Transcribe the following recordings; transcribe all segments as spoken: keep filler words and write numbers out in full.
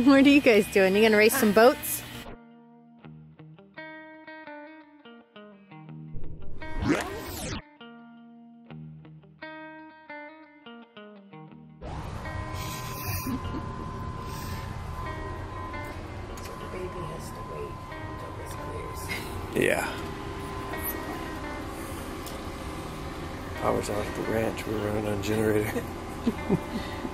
What are you guys doing? You gonna race some boats? Yeah. Power's out at the ranch. We're running on generator.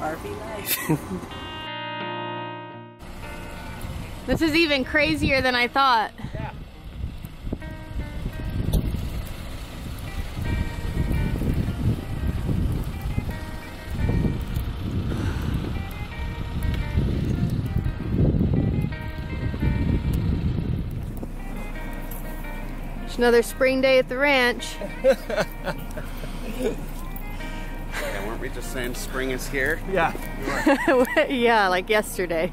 R V life. This is even crazier than I thought. Yeah. Another spring day at the ranch. Yeah, weren't we just saying spring is here? Yeah. Yeah, like yesterday.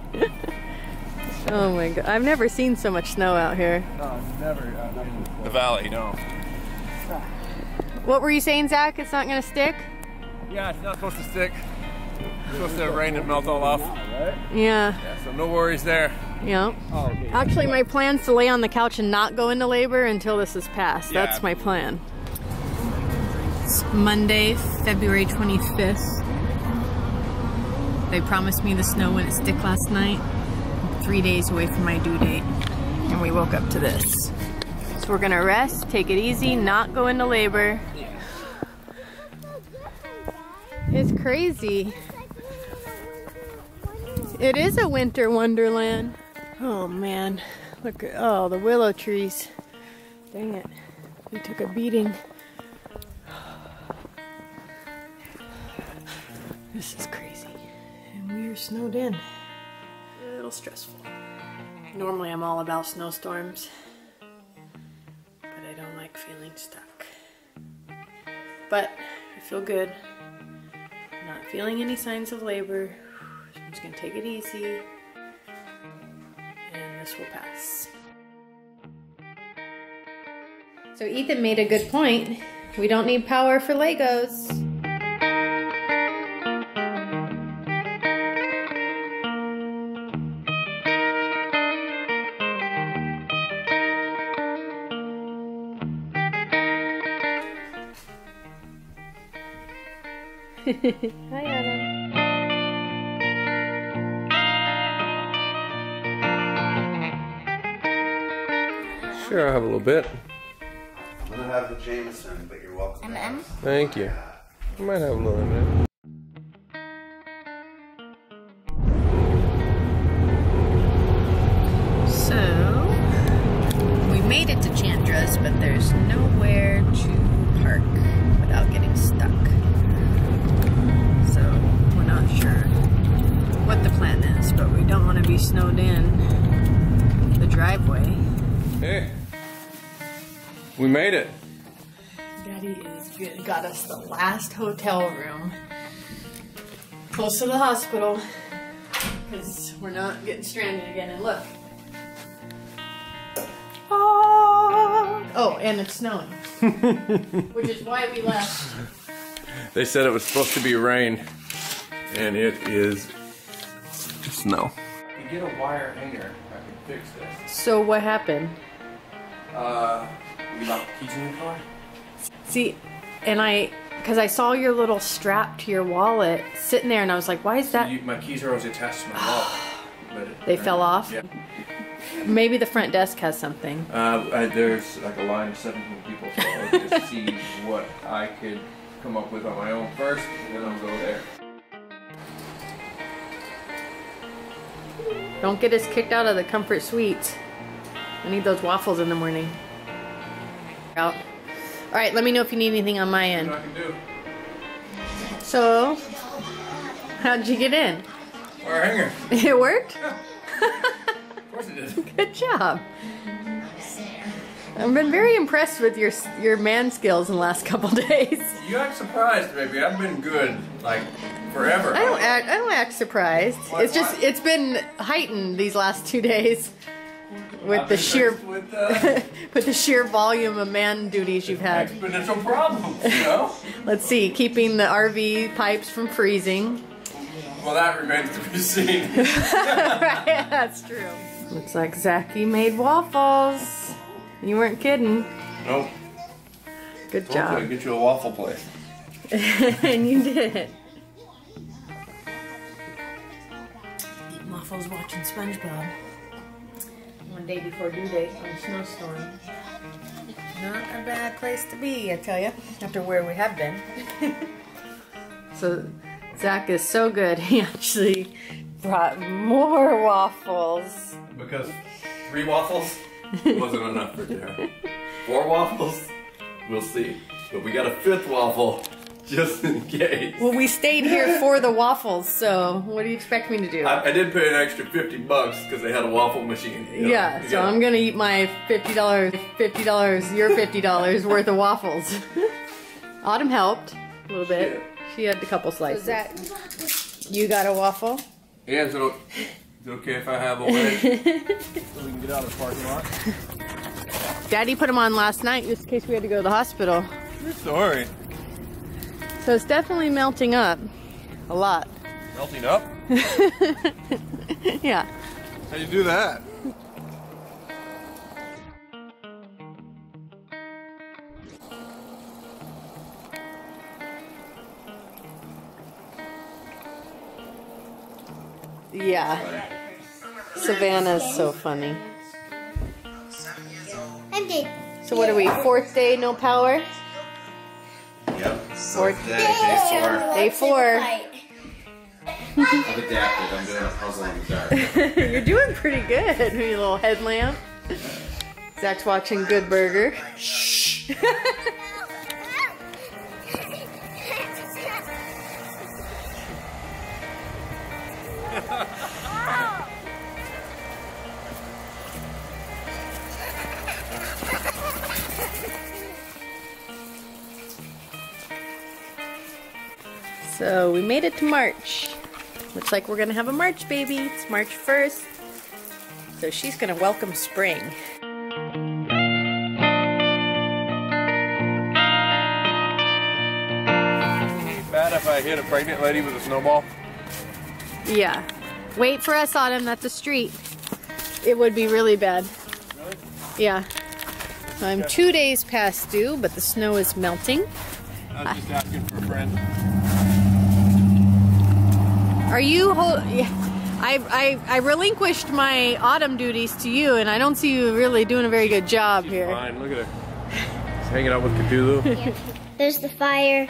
Oh my god, I've never seen so much snow out here. No, never. Uh, never the valley, no. What were you saying, Zach? It's not gonna stick? Yeah, it's not supposed to stick. It's supposed to rain and melt all off. Yeah. Yeah, so no worries there. Yeah. Oh, okay. Actually, my plan's to lay on the couch and not go into labor until this is passed. Yeah. That's my plan. It's Monday, February twenty-fifth. They promised me the snow wouldn't stick last night. I'm three days away from my due date, and we woke up to this. So we're gonna rest, take it easy, not go into labor. Yeah. It's crazy. It is a winter wonderland. Oh man, look at all oh, the willow trees. Dang it, they took a beating. This is crazy. And we are snowed in. A little stressful. Normally I'm all about snowstorms, but I don't like feeling stuck. But I feel good. I'm not feeling any signs of labor. So I'm just gonna take it easy. This will pass. So Ethan made a good point. We don't need power for Legos. Hi Adam. Sure, I'll have a little bit. I'm gonna have the Jameson, but you're welcome. M and M? Thank you. I might have a little M and M. So, we made it to Chandra's, but there's nowhere to park without getting stuck. So, we're not sure what the plan is, but we don't want to be snowed in the driveway. Hey, we made it. Daddy is good. Got us the last hotel room close to the hospital because we're not getting stranded again. And look. Oh, oh and it's snowing, which is why we left. They said it was supposed to be rain, and it is snow. You get a wire hanger. I can fix this. So what happened? Uh, you got the keys in your car? See, and I, because I saw your little strap to your wallet sitting there, and I was like, why is that? So you, my keys are always attached to my wallet. But it, they right? fell off? Yeah. Maybe the front desk has something. Uh, I, there's like a line of seventeen people, so I was just see what I could come up with on my own first, and then I'll go there. Don't get us kicked out of the comfort suite. I need those waffles in the morning. Out. All right, let me know if you need anything on my end. I can do. So, how'd you get in? Wire hanger. It worked? Yeah. Of course it did. Good job. I've been very impressed with your your man skills in the last couple days. You act surprised, baby. I've been good, like. Forever. I don't act. I don't act surprised. Why, it's just why? It's been heightened these last two days. with the sheer with, uh, with the sheer volume of man duties you've had. Exponential problems, you know? Let's see, keeping the R V pipes from freezing. Well, that remains to be seen. Right, that's true. Looks like Zachy made waffles. You weren't kidding. Nope. Good job. I told you I'd get you a waffle plate. And you did it. Eat waffles watching SpongeBob. One day before due date on a snowstorm. Not a bad place to be, I tell you, after where we have been. So Zach is so good, he actually brought more waffles. Because three waffles wasn't enough for dinner. Four waffles, we'll see. But we got a fifth waffle, just in case. Well, we stayed here for the waffles, so what do you expect me to do? I, I did pay an extra fifty bucks because they had a waffle machine. You know, yeah, so gotta, I'm going to eat my fifty dollars, fifty dollars, your fifty dollars worth of waffles. Autumn helped a little bit. Yeah. She had a couple slices. So that, you got a waffle? Yeah, is it, o is it okay if I have a wedge? So we can get out of the parking lot. Daddy put them on last night just in case we had to go to the hospital. You're sorry. So it's definitely melting up a lot. Melting up? Yeah. How do you do that? Yeah. Savannah's so funny. I'm dead. So what are we, fourth day, no power? Yep. Fourth day, day four. Day four. I've adapted. I'm doing a puzzle in the dark. You're doing pretty good. With your little headlamp. Zach's watching Good Burger. Shh. So we made it to March. Looks like we're gonna have a March baby. It's March first. So she's gonna welcome spring. Bad if I hit a pregnant lady with a snowball? Yeah. Wait for us, Autumn. That's a street. It would be really bad. Really? Yeah. So I'm okay. Two days past due, but the snow is melting. I was just asking for a friend. Are you, hold, yeah, I, I, I relinquished my autumn duties to you, and I don't see you really doing a very good job. She's here. Fine, look at her. She's hanging out with Cthulhu. There's the fire.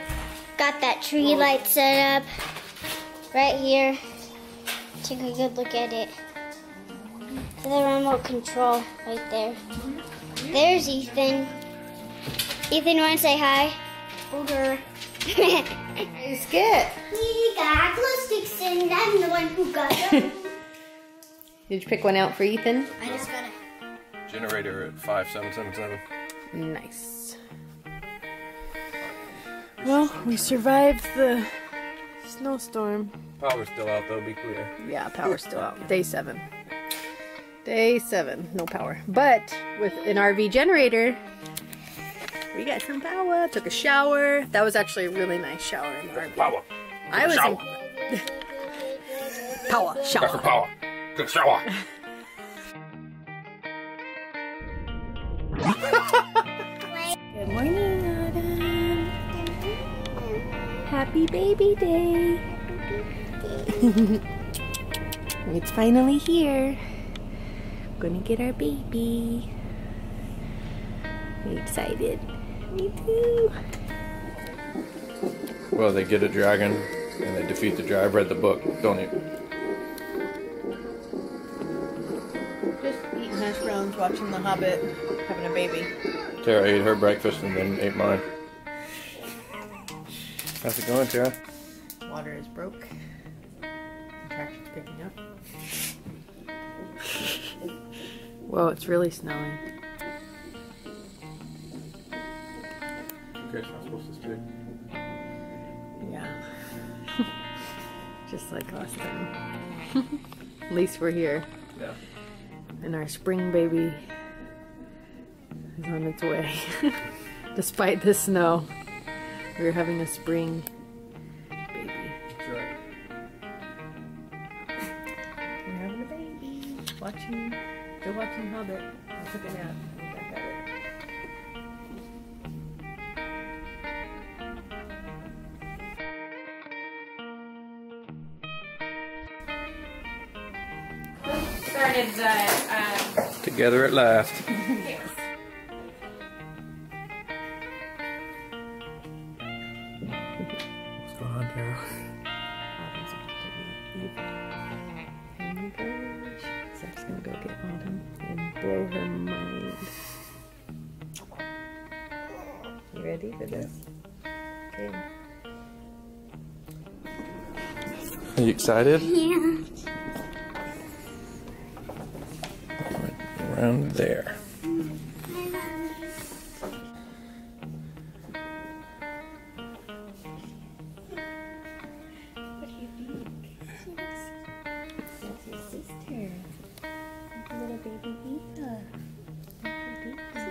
Got that tree oh. light set up right here. Take a good look at it. The remote control right there. There's Ethan. Ethan, want to say hi? Older. It's good. We got glow sticks, and I'm the one who got them. Did you pick one out for Ethan? I just got a generator at five seven seven seven. Nice. Well, we survived the snowstorm. Power's still out, though, be clear. Yeah, power's still out. Day seven. Day seven, no power. But with an R V generator, we got some power, took a shower. That was actually a really nice shower in the R V. Power. I was shower. In... power, shower. That's power. Good shower. Good morning, Autumn. Happy baby day. It's finally here. We're gonna get our baby. Are you excited? Me too. Well, they get a dragon and they defeat the dragon. I've read the book, don't you? Just eating hash browns, watching The Hobbit, having a baby. Tara ate her breakfast and then ate mine. How's it going, Tara? Water is broke. Traction's picking up. Whoa, it's really snowing. It's not supposed to stick. Yeah. Just like last time. At least we're here. Yeah. and our spring baby is on its way. Despite the snow, we're having a spring baby. Sure. We're having a baby. Watching, they're watching Hobbit. I took a nap. Started the, um... Together at last. Yes. What's going on, Carol? Autumn's about to be evil. Oh my gosh. Zach's gonna go get Autumn and blow her mind. You ready for this? Okay. Are you excited? Yeah. Around there. What do you think? She looks like your sister. Like a little baby Eva.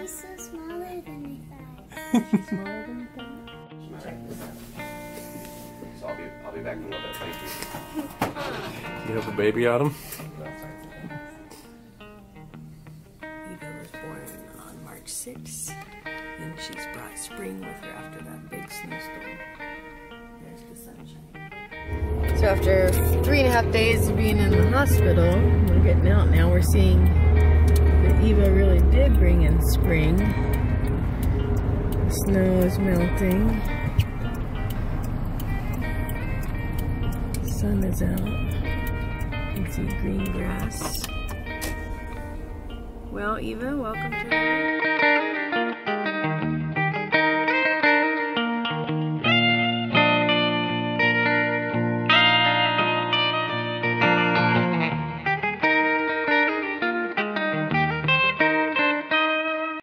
She's so smaller than I thought. She's smaller than I thought. Check this out. So I'll be, I'll be back in a little bit. Thank you. You have a baby, Autumn? Six, and she's brought spring with her after that big snowstorm. There's the sunshine. So after three and a half days of being in the hospital, we're getting out now. We're seeing that Eva really did bring in spring. The snow is melting. The sun is out. You can see green grass. Well, Eva, welcome to